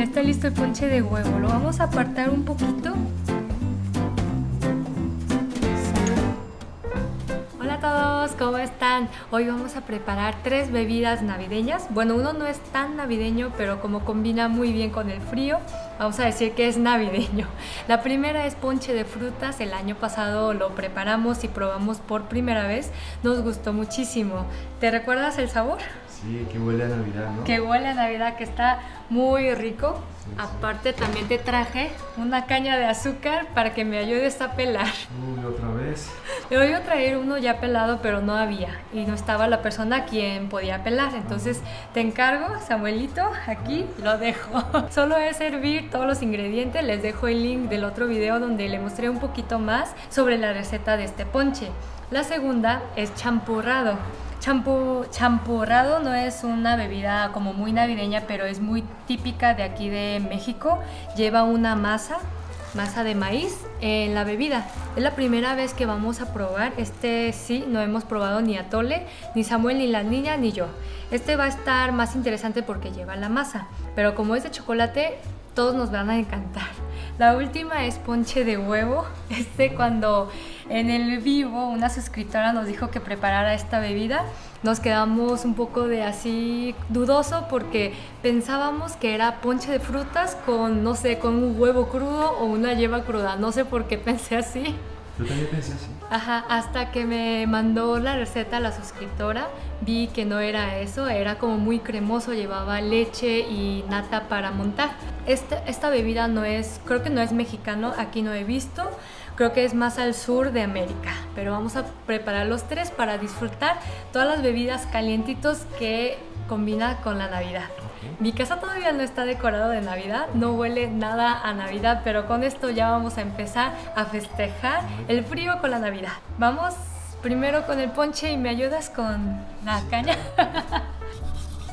ya está listo el ponche de huevo. Lo vamos a apartar un poquito. Hola a todos, ¿cómo están? Hoy vamos a preparar 3 bebidas navideñas. Bueno, uno no es tan navideño, pero como combina muy bien con el frío, vamos a decir que es navideño. La primera es ponche de frutas. El año pasado lo preparamos y probamos por primera vez. Nos gustó muchísimo. ¿Te recuerdas el sabor? Sí, que huele a Navidad, ¿no? Que huele a Navidad, que está muy rico. Sí, aparte, sí. También te traje una caña de azúcar para que me ayudes a pelar. Uy, otra vez. Yo iba a traer uno ya pelado, pero no había. Y no estaba la persona quien podía pelar. Entonces, te encargo, Samuelito, aquí lo dejo. Solo es hervir todos los ingredientes. Les dejo el link del otro video donde le mostré un poquito más sobre la receta de este ponche. La segunda es champurrado. Champurrado no es una bebida como muy navideña, pero es muy típica de aquí de México. Lleva una masa de maíz en la bebida. Es la primera vez que vamos a probar. Sí, no hemos probado ni atole, ni Samuel, ni la niña, ni yo. Este va a estar más interesante porque lleva la masa, pero como es de chocolate, todos nos van a encantar. La última es ponche de huevo. Cuando en el vivo una suscriptora nos dijo que preparara esta bebida, nos quedamos un poco de así dudoso porque pensábamos que era ponche de frutas con, no sé, con un huevo crudo o una yema cruda. No sé por qué pensé así. Yo también pensé así. Ajá, hasta que me mandó la receta la suscriptora, vi que no era eso, era como muy cremoso, llevaba leche y nata para montar. Esta bebida no es, creo que no es mexicano, aquí no he visto, creo que es más al sur de América. Pero vamos a preparar los 3 para disfrutar todas las bebidas calientitos que combina con la Navidad. Mi casa todavía no está decorada de Navidad, no huele nada a Navidad, pero con esto ya vamos a empezar a festejar el frío con la Navidad. Vamos primero con el ponche y me ayudas con la caña.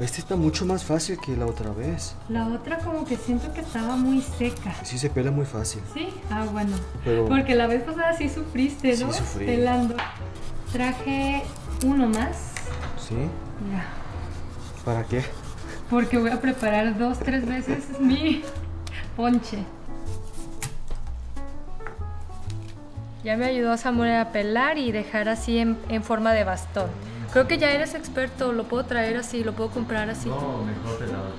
Este está mucho más fácil que la otra vez. La otra como que siento que estaba muy seca. Sí, se pela muy fácil. ¿Sí? Ah, bueno. Pero porque la vez pasada sí sufriste, ¿no? Sí, sufrí. Pelando. Traje uno más. ¿Sí? Mira. ¿Para qué? Porque voy a preparar 2 o 3 veces mi ponche. Ya me ayudó Samuel a pelar y dejar así en forma de bastón. Creo que ya eres experto, lo puedo traer así, lo puedo comprar así. No, mejor pelado.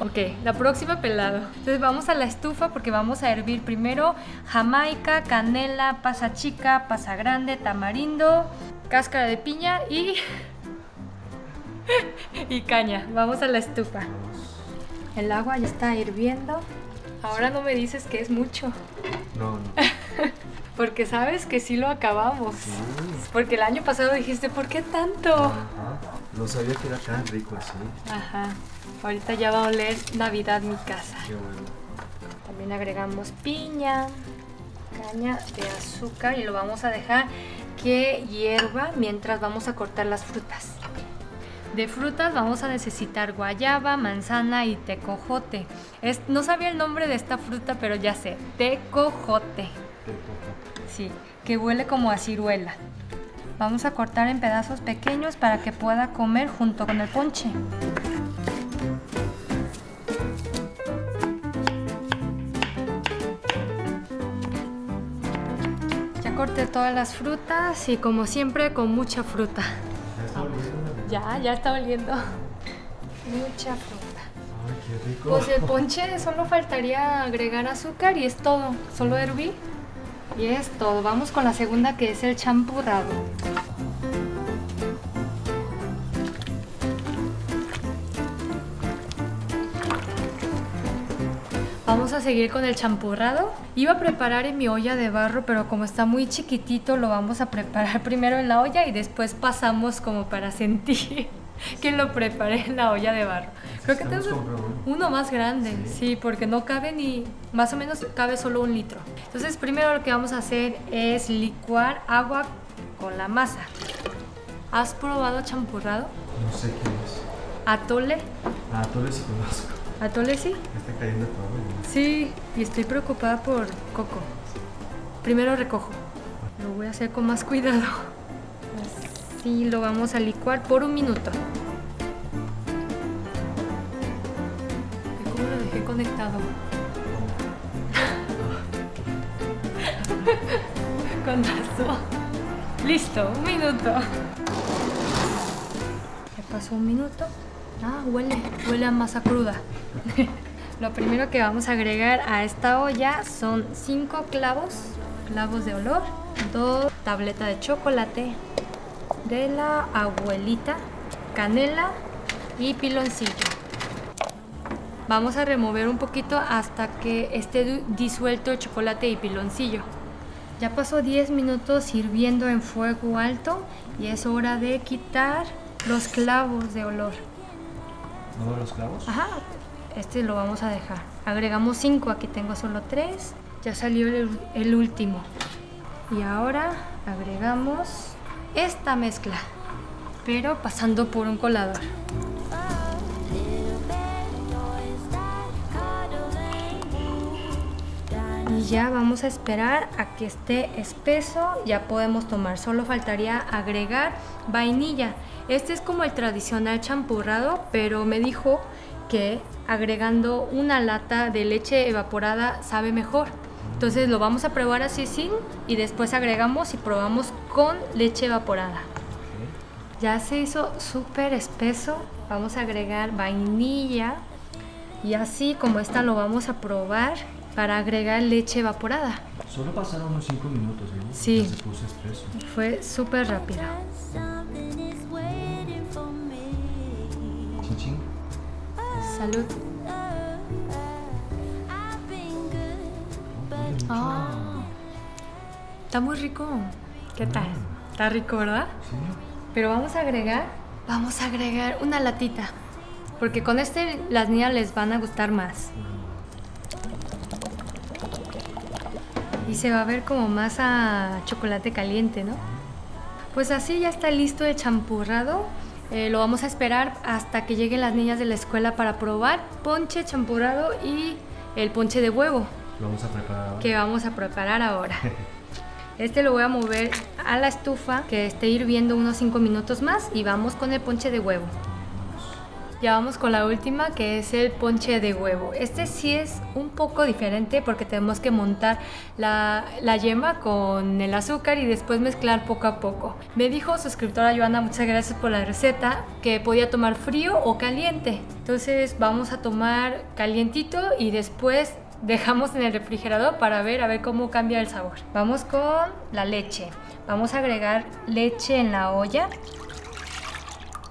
Ok, la próxima pelado. Entonces vamos a la estufa porque vamos a hervir primero jamaica, canela, pasa chica, pasa grande, tamarindo, cáscara de piña y y caña. Vamos a la estufa. El agua ya está hirviendo. Ahora no me dices que es mucho. No. Porque sabes que sí lo acabamos. Sí. Porque el año pasado dijiste, ¿por qué tanto? Ajá. No sabía que era tan rico así. Ajá. Ahorita ya va a oler Navidad mi casa. Qué bueno. También agregamos piña, caña de azúcar y lo vamos a dejar que hierva mientras vamos a cortar las frutas. De frutas vamos a necesitar guayaba, manzana y tecojote. No sabía el nombre de esta fruta, pero ya sé, tecojote. Sí, que huele como a ciruela. Vamos a cortar en pedazos pequeños para que pueda comer junto con el ponche. Ya corté todas las frutas y como siempre con mucha fruta. Ya está oliendo. Mucha fruta. Ay, qué rico. Pues el ponche solo faltaría agregar azúcar y es todo. Solo herví y es todo. Vamos con la segunda que es el champurrado. Vamos a seguir con el champurrado. Iba a preparar en mi olla de barro, pero como está muy chiquitito, lo vamos a preparar primero en la olla y después pasamos como para sentir que lo preparé en la olla de barro. Creo que tengo uno más grande, sí, porque no cabe ni, más o menos cabe solo 1 litro. Entonces primero lo que vamos a hacer es licuar agua con la masa. ¿Has probado champurrado? No sé qué es. ¿Atole? Atole sí conozco. ¿Atole sí? Está cayendo todo, ¿no? Sí, y estoy preocupada por Coco. Primero recojo. Lo voy a hacer con más cuidado. Así lo vamos a licuar por 1 minuto. ¿Cómo lo dejé conectado. Con razón. Listo, 1 minuto. Ya pasó 1 minuto. Ah, huele a masa cruda. Lo primero que vamos a agregar a esta olla son 5 clavos de olor, 2 tabletas de chocolate de la abuelita, canela y piloncillo. Vamos a remover un poquito hasta que esté disuelto el chocolate y piloncillo. Ya pasó 10 minutos hirviendo en fuego alto y es hora de quitar los clavos de olor. ¿No los clavos? Ajá, este lo vamos a dejar. Agregamos 5, aquí tengo solo 3. Ya salió el último. Y ahora agregamos esta mezcla, pero pasando por un colador. Y ya vamos a esperar a que esté espeso, ya podemos tomar. Solo faltaría agregar vainilla. Este es como el tradicional champurrado, pero me dijo que agregando una lata de leche evaporada sabe mejor. Entonces lo vamos a probar así sin y después agregamos y probamos con leche evaporada. Ya se hizo súper espeso, vamos a agregar vainilla y así como esta lo vamos a probar para agregar leche evaporada. Solo pasaron unos 5 minutos, ¿no? Sí, se puso espeso. Fue súper rápido. Chin, chin. Salud. Oh, está muy rico. ¿Qué tal? Está rico, ¿verdad? Sí. Pero vamos a agregar una latita, porque con este las niñas les van a gustar más. Y se va a ver como más a chocolate caliente, ¿no? Pues así ya está listo el champurrado. Lo vamos a esperar hasta que lleguen las niñas de la escuela para probar ponche, champurrado y el ponche de huevo. Lo vamos a preparar ahora. Que vamos a preparar ahora. Este lo voy a mover a la estufa, que esté hirviendo unos 5 minutos más y vamos con el ponche de huevo. Ya vamos con la última, que es el ponche de huevo. Este sí es un poco diferente porque tenemos que montar la yema con el azúcar y después mezclar poco a poco. Me dijo suscriptora Giovanna, muchas gracias por la receta, que podía tomar frío o caliente. Entonces vamos a tomar calientito y después dejamos en el refrigerador para ver cómo cambia el sabor. Vamos con la leche. Vamos a agregar leche en la olla.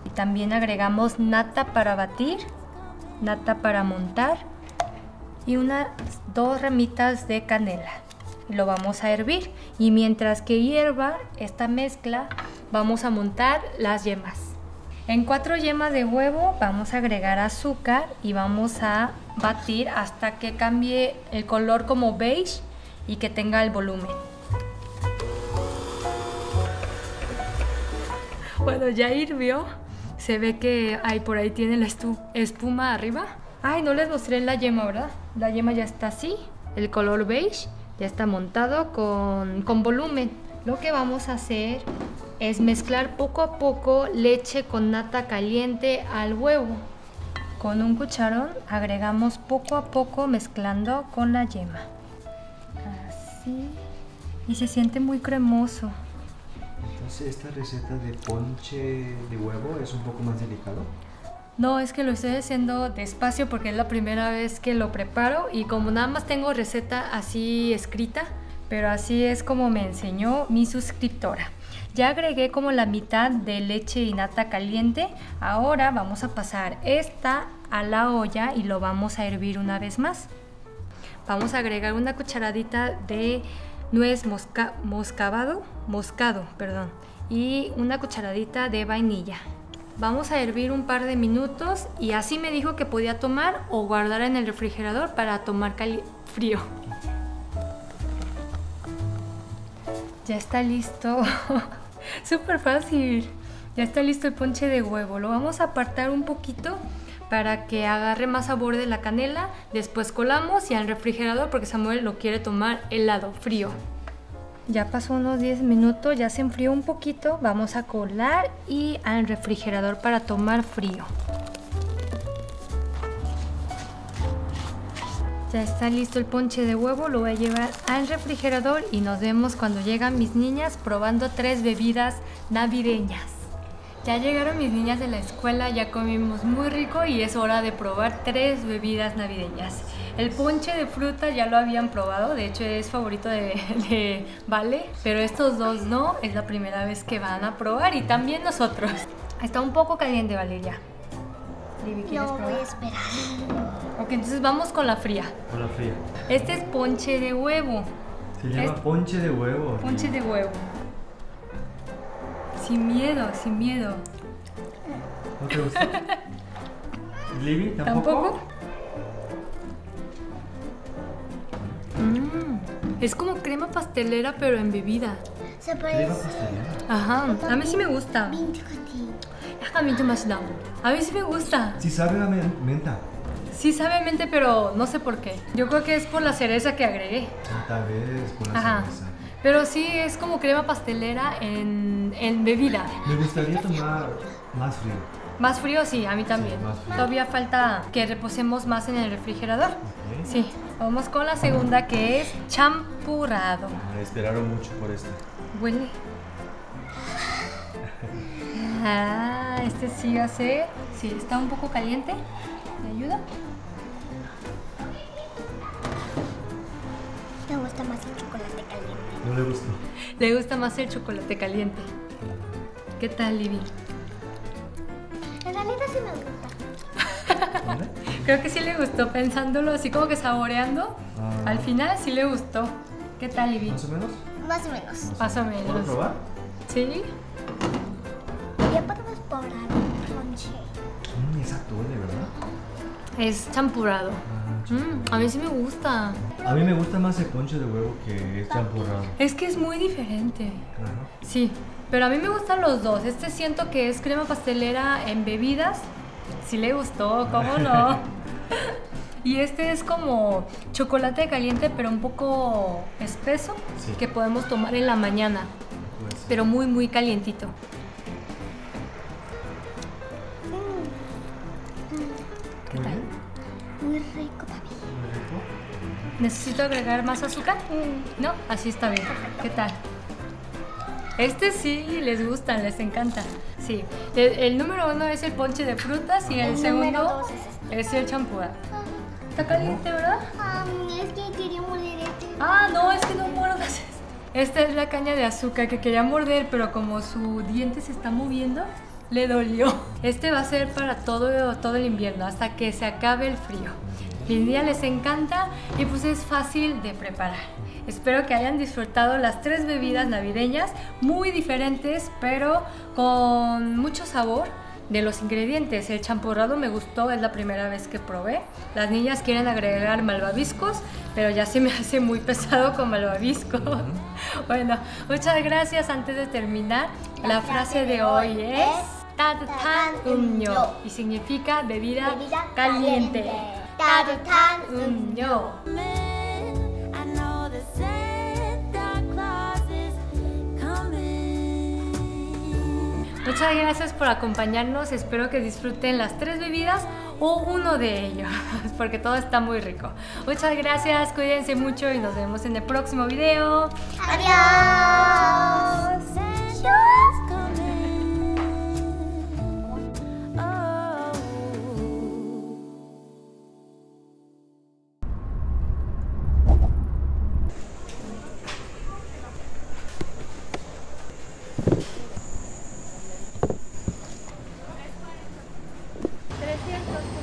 Y también agregamos nata para batir, nata para montar y unas 2 ramitas de canela. Lo vamos a hervir y mientras que hierva esta mezcla vamos a montar las yemas. En 4 yemas de huevo vamos a agregar azúcar y vamos a batir hasta que cambie el color como beige y que tenga el volumen. Bueno, ya hirvió. Se ve que por ahí tiene la espuma arriba. Ay, no les mostré la yema, ¿verdad? La yema ya está así, el color beige ya está montado con volumen. Lo que vamos a hacer es mezclar poco a poco leche con nata caliente al huevo. Con un cucharón agregamos poco a poco mezclando con la yema. Así. Y se siente muy cremoso. Entonces, ¿esta receta de ponche de huevo es un poco más delicado? No, es que lo estoy haciendo despacio porque es la primera vez que lo preparo y como nada más tengo receta así escrita, pero así es como me enseñó mi suscriptora. Ya agregué como la mitad de leche y nata caliente. Ahora vamos a pasar esta a la olla y lo vamos a hervir una vez más. Vamos a agregar una cucharadita de nuez moscado y una cucharadita de vainilla. Vamos a hervir un par de minutos y así me dijo que podía tomar o guardar en el refrigerador para tomar frío. Ya está listo. Súper fácil. Ya está listo el ponche de huevo. Lo vamos a apartar un poquito para que agarre más sabor de la canela. Después colamos y al refrigerador porque Samuel lo quiere tomar helado, frío. Ya pasó unos 10 minutos, ya se enfrió un poquito. Vamos a colar y al refrigerador para tomar frío. Ya está listo el ponche de huevo, lo voy a llevar al refrigerador y nos vemos cuando llegan mis niñas probando 3 bebidas navideñas. Ya llegaron mis niñas de la escuela, ya comimos muy rico y es hora de probar 3 bebidas navideñas. El ponche de fruta ya lo habían probado, de hecho es favorito de Vale, pero estos dos no, es la primera vez que van a probar y también nosotros. Está un poco caliente, Valeria. Vivi, ¿quieres probar? No, voy a esperar. Ok, entonces vamos con la fría. Con la fría. Este es ponche de huevo. Se llama ponche de huevo. Ponche de huevo. Sin miedo, sin miedo. ¿No te gusta? ¿Libby? ¿Tampoco? Es como crema pastelera, pero en bebida. Se parece. ¿Crema pastelera? Ajá, a mí sí me gusta. A mí sí me gusta. Sí sabe a menta. Sí sabe a mente, pero no sé por qué. Yo creo que es por la cereza que agregué. Tal vez por la cereza. Pero sí, es como crema pastelera en bebida. Me gustaría tomar más frío. Más frío, sí, a mí también. Sí, todavía falta que reposemos más en el refrigerador. Okay. Sí, vamos con la segunda, que es champurrado. Me esperaron mucho por este. Huele. Ah, este sí va a ser. Sí, está un poco caliente. ¿Me ayuda? Me gusta más el chocolate caliente. No le gusta. Le gusta más el chocolate caliente. ¿Qué tal, Libby? En realidad sí me gusta. ¿Vale? Creo que sí le gustó, pensándolo así como que saboreando. Ah. Al final sí le gustó. ¿Qué tal, Libby? ¿Más o menos? Más o menos. Más o menos. ¿Puedo probar? Sí. Ya podemos probar el ponche. Es atole, ¿verdad? Es champurrado. Ah, champurrado. A mí sí me gusta. A mí me gusta más el ponche de huevo que es champurrado. Es que es muy diferente. Claro. Sí, pero a mí me gustan los dos. Este siento que es crema pastelera en bebidas. Sí le gustó, ¿cómo no? Y este es como chocolate caliente, pero un poco espeso, sí, que podemos tomar en la mañana. Pues, pero muy, muy calientito. ¿Qué tal? Muy rico también. Muy rico. ¿Necesito agregar más azúcar? No, así está bien. ¿Qué tal? Este sí les gusta, les encanta. Sí. El número 1 es el ponche de frutas y el segundo es el champurrado. Está caliente, ¿verdad? Es que quería morder este. Ah, no, es que no muerdas esto. Esta es la caña de azúcar que quería morder, pero como su diente se está moviendo, le dolió. Este va a ser para todo el invierno, hasta que se acabe el frío. Mis niñas les encanta y pues es fácil de preparar. Espero que hayan disfrutado las 3 bebidas navideñas, muy diferentes, pero con mucho sabor de los ingredientes. El champurrado me gustó, es la primera vez que probé. Las niñas quieren agregar malvaviscos, pero ya se me hace muy pesado con malvaviscos. Bueno, muchas gracias. Antes de terminar, la frase de hoy es... Tarutan umño, y significa bebida caliente. Tarutan umño. Muchas gracias por acompañarnos, espero que disfruten las 3 bebidas o uno de ellos, porque todo está muy rico. Muchas gracias, cuídense mucho y nos vemos en el próximo video. ¡Adiós! Gracias.